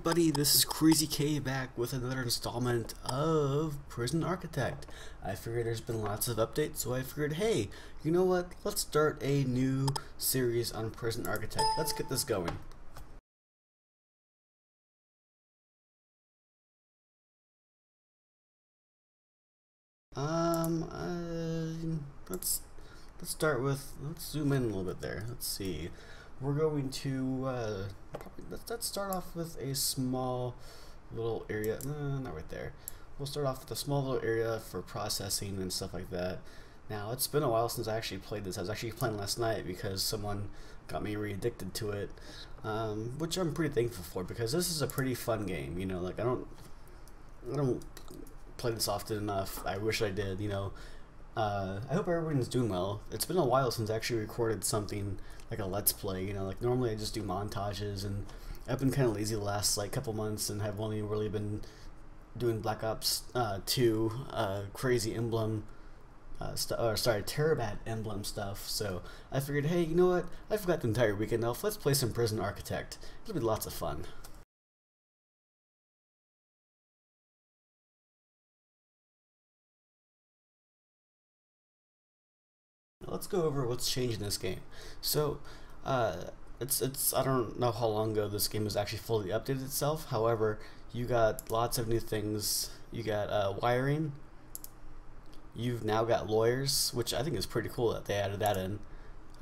everybody, this is Krazy K back with another installment of Prison Architect. I figured there's been lots of updates, so I figured, hey, you know what, let's start a new series on Prison Architect. Let's get this going. Let's start with, let's zoom in a little bit there, let's see. We're going to, let's start off with a small little area, no, not right there. We'll start off with a small little area for processing and stuff like that. Now, it's been a while since I actually played this. I was actually playing last night because someone got me re-addicted to it, which I'm pretty thankful for because this is a pretty fun game, you know, like I don't play this often enough. I wish I did, you know. I hope everyone's doing well. It's been a while since I actually recorded something like a let's play, you know, like normally I just do montages, and I've been kind of lazy the last like couple months and have only really been doing Black Ops 2 crazy emblem Terabat emblem stuff. So I figured, hey, you know what, I forgot the entire weekend off, let's play some Prison Architect. It'll be lots of fun. Let's go over what's changed in this game. So, I don't know how long ago this game has actually fully updated itself. However, you got lots of new things. You got wiring. You've now got lawyers, which I think is pretty cool that they added that in.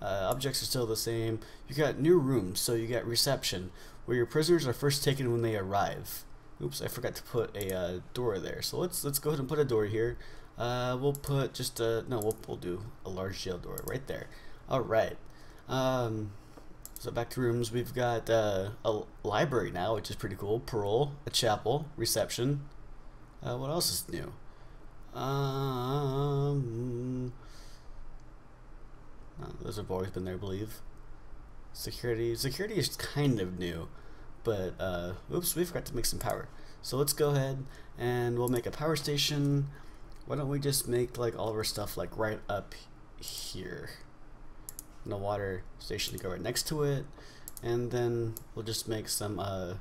Objects are still the same. You got new rooms, so you got reception, where your prisoners are first taken when they arrive. Oops, I forgot to put a door there. So let's go ahead and put a door here. We'll put just a, no, we'll do a large jail door right there. Alright, so back to rooms. We've got a library now, which is pretty cool. Parole, a chapel, reception. What else is new? Those have always been there, I believe. Security is kind of new, but oops, we forgot to make some power. So let's go ahead and we'll make a power station. Why don't we just make like all of our stuff like right up here, and a water station to go right next to it, and then we'll just make some lines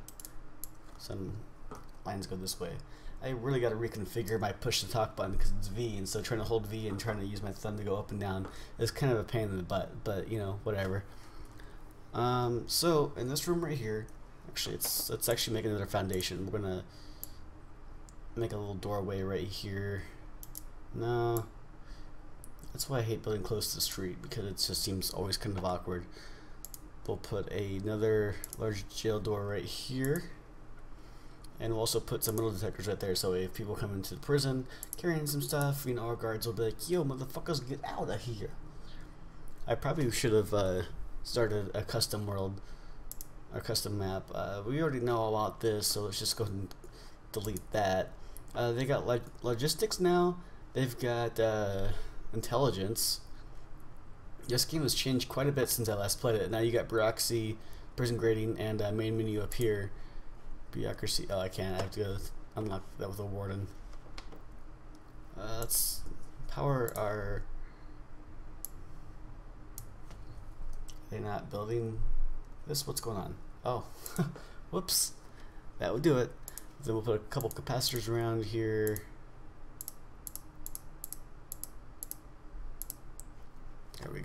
go this way. I really got to reconfigure my push to talk button because it's V, and so trying to hold V and trying to use my thumb to go up and down is kind of a pain in the butt, but you know, whatever. So in this room right here, actually let's actually make another foundation. We're gonna make a little doorway right here. No, that's why I hate building close to the street, because it just seems always kind of awkward. We'll put another large jail door right here, and we'll also put some metal detectors right there, so if people come into the prison carrying some stuff, you know, our guards will be like, yo, motherfuckers, get out of here. I probably should have started a custom world, a custom map. We already know about this, so let's just go ahead and delete that. They got logistics now. They've got intelligence. This game has changed quite a bit since I last played it. Now you got bureaucracy, prison grading, and main menu up here. Bureaucracy. Oh, I can't. I have to go unlock that with a warden. Let's power our. Are they not building this? What's going on? Oh, whoops. That would do it. Then we'll put a couple capacitors around here. There we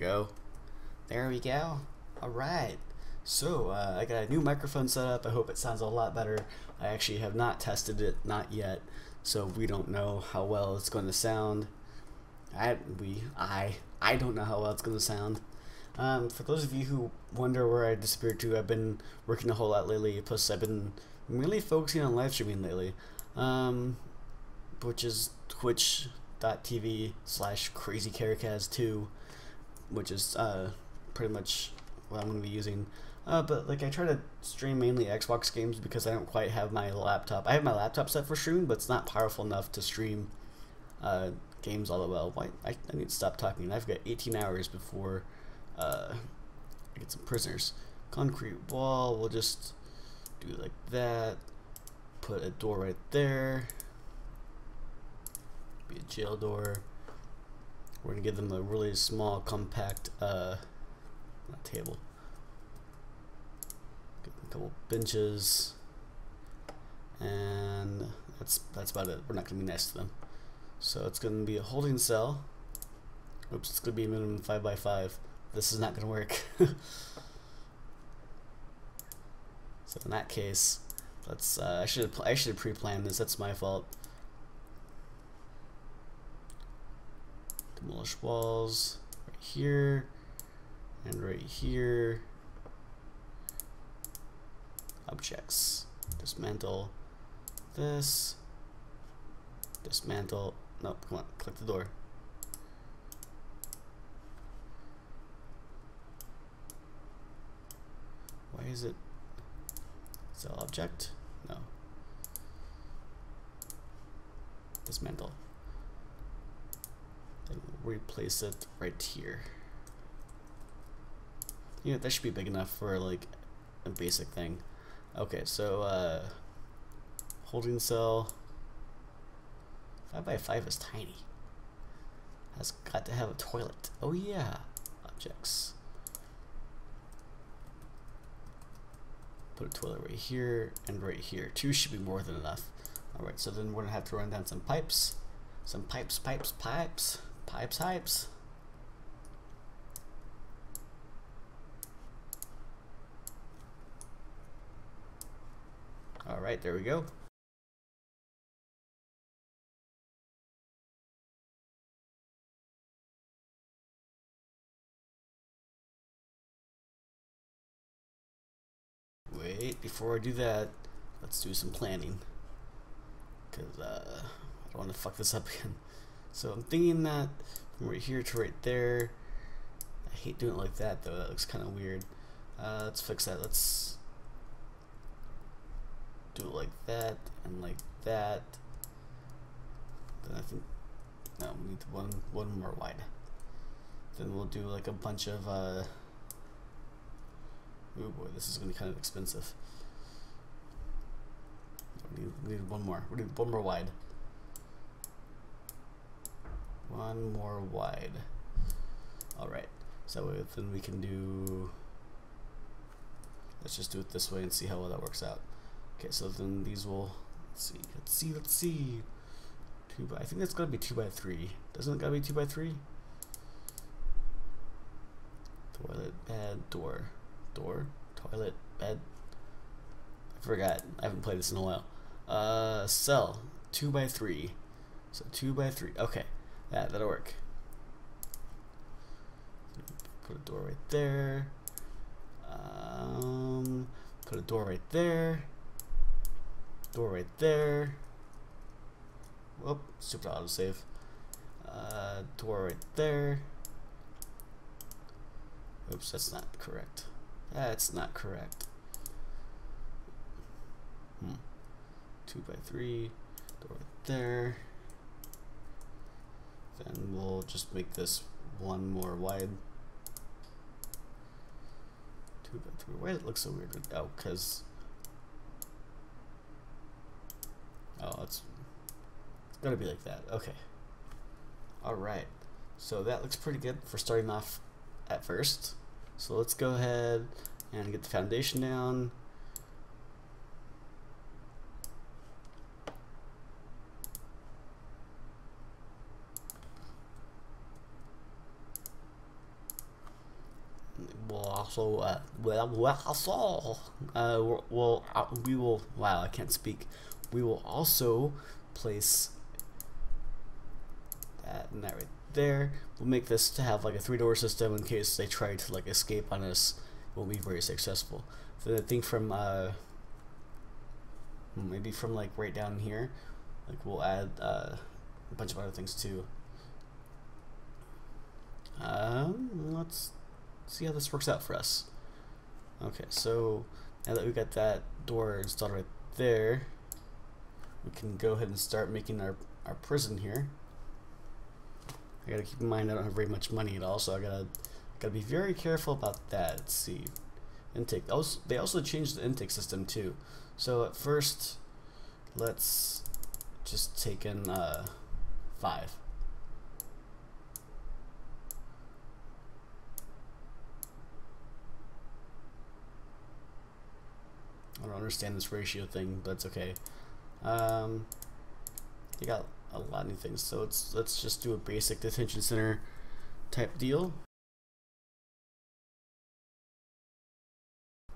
go. Alright, so I got a new microphone set up. I hope it sounds a lot better. I actually have not tested it, not yet, so we don't know how well it's going to sound. I don't know how well it's going to sound. For those of you who wonder where I disappeared to, I've been working a whole lot lately, plus I've been really focusing on live streaming lately, which is twitch.tv/krazykerahcaz2. Which is pretty much what I'm going to be using. But like I try to stream mainly Xbox games because I don't quite have my laptop. I have my laptop set for streaming, but it's not powerful enough to stream games all the well. I need to stop talking. I've got 18 hours before I get some prisoners. Concrete wall, we'll just do like that. Put a door right there. Be a jail door. We're going to give them a really small, compact table. Give them a couple benches. and that's about it. We're not gonna be nice to them. So it's gonna be a holding cell. Oops, it's gonna be a minimum 5x5. This is not gonna work. So in that case, let's I should have pre-planned this. That's my fault. Demolish walls right here and right here. Objects. Dismantle this. Dismantle. Nope, come on, click the door. Why is it? Cell object? No. Dismantle. Then we'll replace it right here. You know, that should be big enough for like a basic thing. Okay, so holding cell 5x5 is tiny. Has got to have a toilet. Oh yeah, objects. Put a toilet right here and right here. Two should be more than enough. All right, so then we're gonna have to run down some pipes, pipes. All right, there we go. Wait, before I do that, let's do some planning, because I don't want to fuck this up again. So I'm thinking that from right here to right there. I hate doing it like that though. That looks kind of weird. Let's fix that. Let's do it like that and like that. Then I think no, we need one more wide. Then we'll do like a bunch of. Oh boy, this is gonna be kind of expensive. We need one more. We need one more wide. One more wide. All right. So then we can do. Let's just do it this way and see how well that works out. Okay. So then these will. Let's see. Let's see. I think that's gotta be 2x3. Doesn't it gotta be 2x3? Toilet, bed, door. Door, toilet, bed. I forgot. I haven't played this in a while. Cell 2x3. So 2x3. Okay, that'll work. Put a door right there. Put a door right there. Door right there. Whoop! Super autosave. Door right there. Oops, that's not correct. That's not correct. 2x3, door right there. Then we'll just make this one more wide. 2x3. Why does it look so weird? Oh, because it's gotta be like that. Okay. All right. So that looks pretty good for starting off at first. So let's go ahead and get the foundation down. We will also place that and that right there. We'll make this to have like a 3-door system in case they try to like escape on us. It won't be very successful. So I think from maybe from like right down here, like we'll add a bunch of other things too. Let's see how this works out for us. Okay, so now that we got that door installed right there, we can go ahead and start making our prison here. I gotta keep in mind I don't have very much money at all, so I gotta be very careful about that. Let's see, intake. They also changed the intake system too. So at first, let's just take in 5. I don't understand this ratio thing, but it's okay. They got a lot of new things, so let's just do a basic detention center type deal.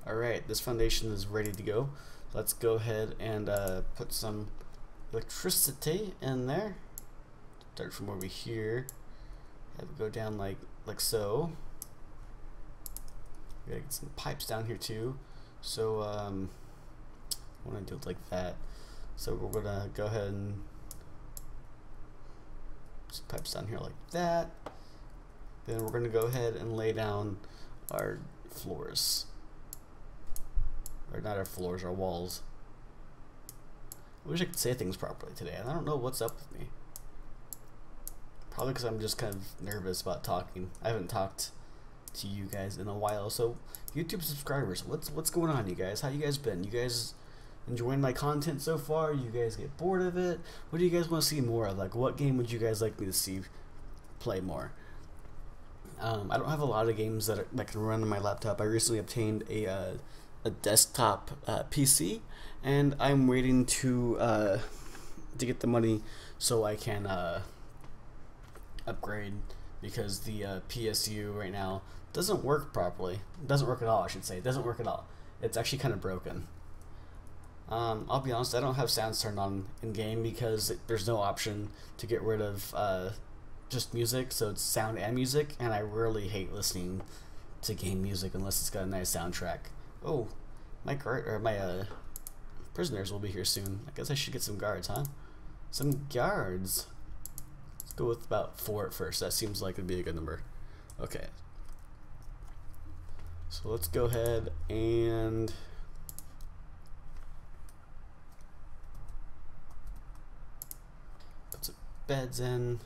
Alright, this foundation is ready to go. Let's go ahead and put some electricity in there. Start from over here. Have it go down like so. We gotta get some pipes down here too. So I want to do it like that. So we're gonna go ahead and put some pipes down here like that. Then we're gonna go ahead and lay down our floors. Or not our floors, our walls. I wish I could say things properly today, and I don't know what's up with me. Probably because I'm just kind of nervous about talking. I haven't talked to you guys in a while. So YouTube subscribers, what's going on, you guys? How you guys been? You guys enjoying my content so far? You guys get bored of it? What do you guys want to see more of? Like, what game would you guys like me to see play more? I don't have a lot of games that can run on my laptop. I recently obtained a desktop PC, and I'm waiting to get the money so I can upgrade, because the PSU right now doesn't work properly. It doesn't work at all, I should say. It doesn't work at all. It's actually kind of broken. I'll be honest, I don't have sounds turned on in game because there's no option to get rid of just music, so it's sound and music, and I really hate listening to game music unless it's got a nice soundtrack. Oh, my guard, or my prisoners will be here soon. I guess I should get some guards, huh? Some guards. Let's go with about 4 at first. That seems like it'd be a good number. Okay. So let's go ahead and put some beds in.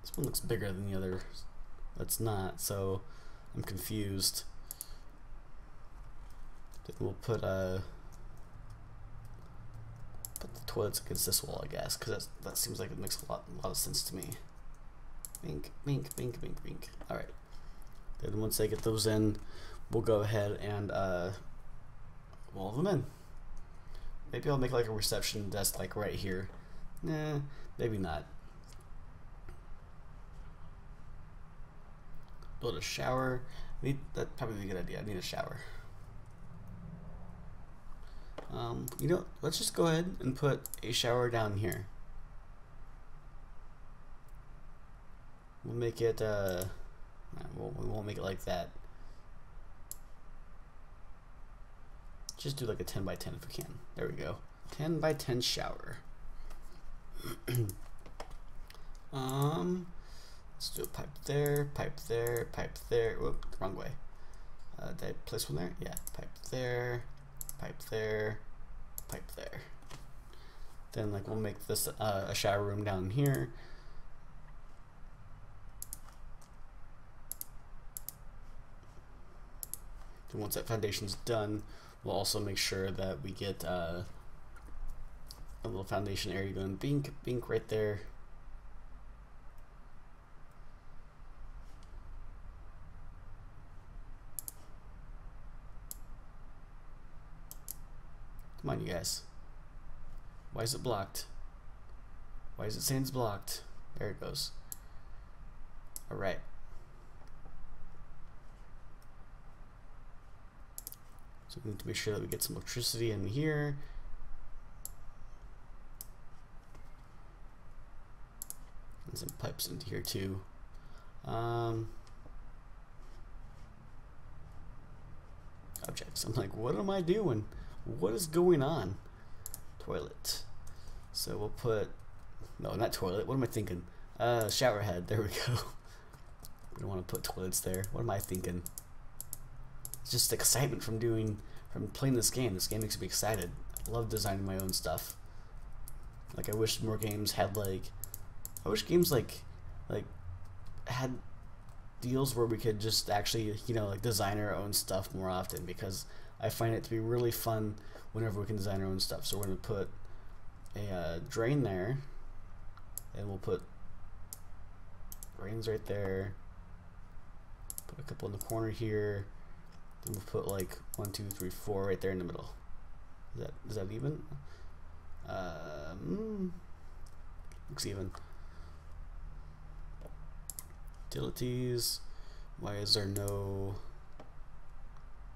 This one looks bigger than the other. That's not, so I'm confused. Then we'll put the toilets against this wall, I guess, because that seems like it makes a lot of sense to me. Wink, wink, wink, wink, wink. All right. Then once I get those in, we'll go ahead and wall them in. Maybe I'll make like a reception desk like right here. Nah, maybe not. Build a shower. That's probably a good idea. I need a shower. You know, let's just go ahead and put a shower down here. We'll make it. We won't make it like that. Just do like a 10 by 10 if we can. There we go. 10 by 10 shower. Let's do a pipe there, pipe there, pipe there. Whoop, the wrong way. Did I place one there? Yeah, pipe there, pipe there, pipe there. Then like we'll make this a shower room down here. And once that foundation's done, we'll also make sure that we get a little foundation area going. Bink, bink right there. Come on, you guys. Why is it blocked? Why is it saying it's blocked? There it goes. All right. So we need to make sure that we get some electricity in here. And some pipes into here too. Objects. I'm like, what am I doing? What is going on? Toilet. So we'll put, no, not toilet. What am I thinking? Shower head. There we go. We don't want to put toilets there. What am I thinking? It's just excitement from playing this game. This game makes me excited. I love designing my own stuff. Like, I wish more games had like, I wish games like had deals where we could just actually, you know, like design our own stuff more often, because I find it to be really fun whenever we can design our own stuff. So we're going to put a drain there, and we'll put drains right there, put a couple in the corner here, then we'll put like 1, 2, 3, 4 right there in the middle. Is that even? Looks even. Utilities. Why is there no?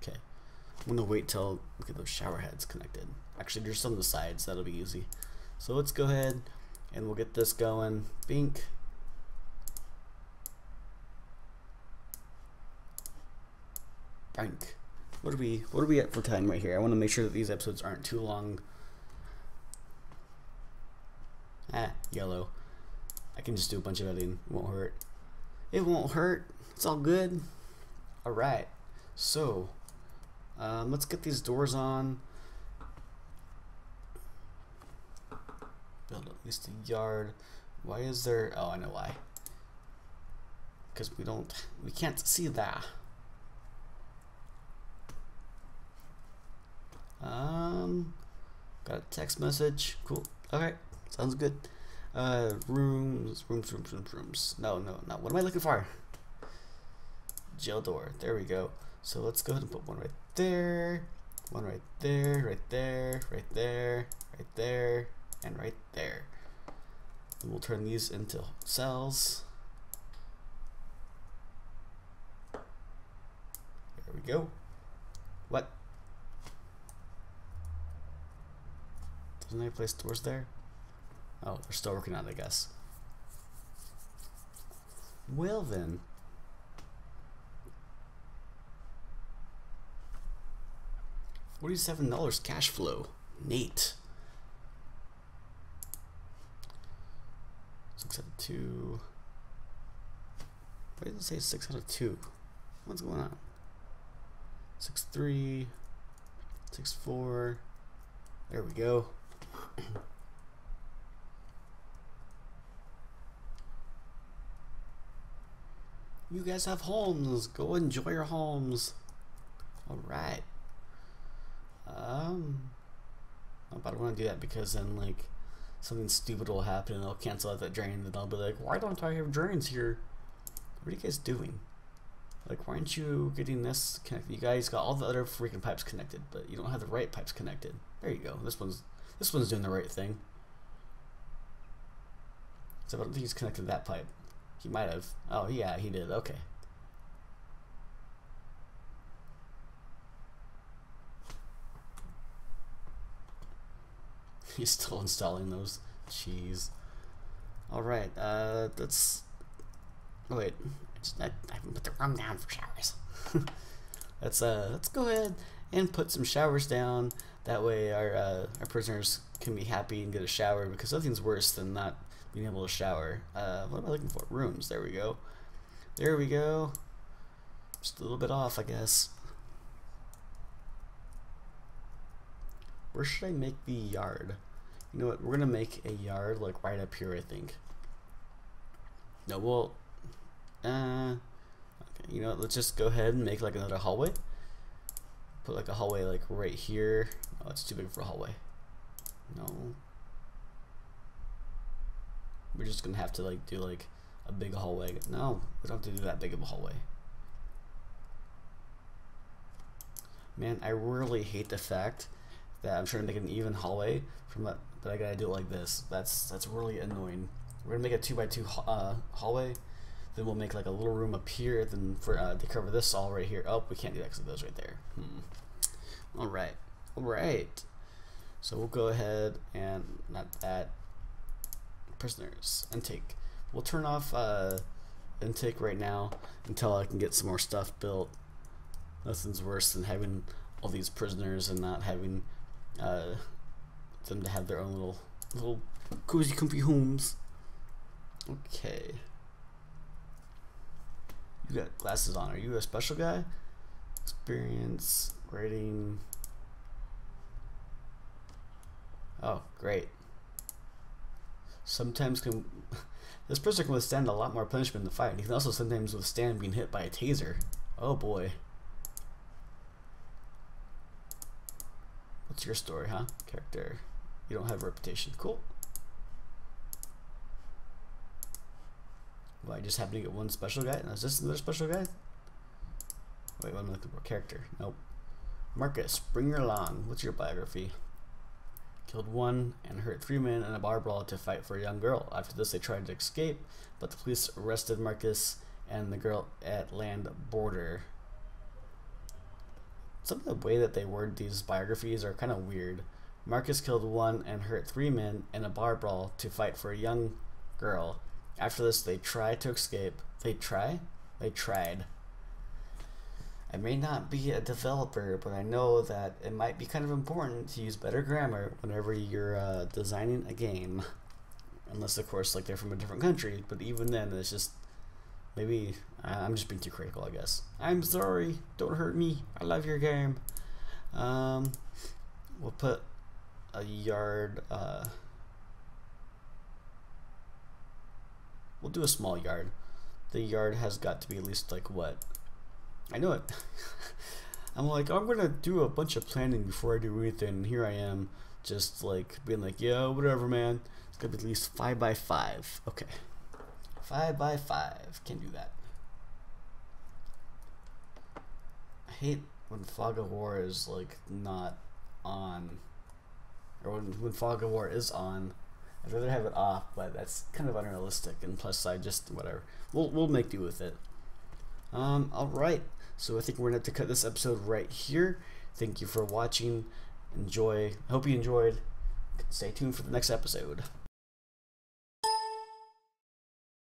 Okay, I'm gonna wait till look at those shower heads connected. Actually, there's some on the sides. That'll be easy. So let's go ahead and we'll get this going. Bink. Bank. What are we at for time right here? I want to make sure that these episodes aren't too long. Ah, yellow. I can just do a bunch of editing. It won't hurt. It won't hurt. It's all good. Alright. So, let's get these doors on. Build at least a yard. Why is there... Oh, I know why. Because we can't see that. Got a text message. Cool. Okay. Sounds good. Rooms. No, not. What am I looking for? Jail door. There we go. So let's go ahead and put one right there. One right there. Right there. Right there. Right there. And right there. And we'll turn these into cells. There we go. What? Doesn't I place doors there? Oh, we're still working on it, I guess. Well then. $47 cash flow. Neat. Six out of 2. Why does it say 6 out of 2? What's going on? 6-3. 6-4. There we go. You guys have homes. Go enjoy your homes. All right. But I don't want to do that because then like something stupid will happen and I'll cancel out that drain and I'll be like, why don't I have drains here? What are you guys doing? Like, why aren't you getting this connected? You guys got all the other freaking pipes connected, but you don't have the right pipes connected. There you go. This one's doing the right thing. So I don't think he's connected that pipe. He might have. Oh yeah, he did. Okay. He's still installing those. Jeez. All right. That's. Oh, wait. I haven't put the room down for showers. Let's go ahead and put some showers down. That way our prisoners can be happy and get a shower because nothing's worse than not being able to shower. What am I looking for? Rooms. There we go. There we go. Just a little bit off, I guess. Where should I make the yard? You know what? We're gonna make a yard like right up here, I think. No, well. Okay, you know what, let's just go ahead and make like another hallway. Put like a hallway like right here. Oh, it's too big for a hallway. No. We're just gonna have to like do like a big hallway. No, we don't have to do that big of a hallway. Man, I really hate the fact that I'm trying to make an even hallway from that, but I gotta do it like this. That's really annoying. We're gonna make a 2x2 hallway. Then we'll make like a little room up here then for to cover this all right here. Oh, we can't do that because of those right there. All right. So we'll go ahead and not that. Prisoners intake. We'll turn off intake right now until I can get some more stuff built. Nothing's worse than having all these prisoners and not having them to have their own little cozy comfy homes. Okay. You got glasses on. Are you a special guy? Experience, rating. Oh, great. Sometimes this prisoner can withstand a lot more punishment in the fight. He can also sometimes withstand being hit by a taser. Oh boy. What's your story, huh? Character. You don't have a reputation. Cool. Well, I just happened to get one special guy. Now, is this another special guy? Wait, one more character. Nope. Marcus, bring her along. What's your biography? killed one and hurt three men in a bar brawl to fight for a young girl. After this, they tried to escape, but the police arrested Marcus and the girl at land border. Some of the way that they word these biographies are kind of weird. Marcus killed one and hurt three men in a bar brawl to fight for a young girl. After this, they tried to escape. They tried. I may not be a developer, but I know that it might be kind of important to use better grammar whenever you're designing a game. Unless, of course, like they're from a different country, but even then, it's just, maybe I'm just being too critical, I guess. I'm sorry, don't hurt me, I love your game. We'll put a yard, we'll do a small yard. The yard has got to be at least like what? I know it. I'm like, I'm gonna do a bunch of planning before I do anything, and here I am just like being like, yeah, whatever, man. It's gonna be at least 5 by 5. Okay. 5 by 5, can't do that. I hate when Fog of War is like not on, or when Fog of War is on. I'd rather have it off, but that's kind of unrealistic, and plus I just, whatever. We'll make do with it. Alright, so I think we're gonna have to cut this episode right here. Thank you for watching. Enjoy. Hope you enjoyed. Stay tuned for the next episode.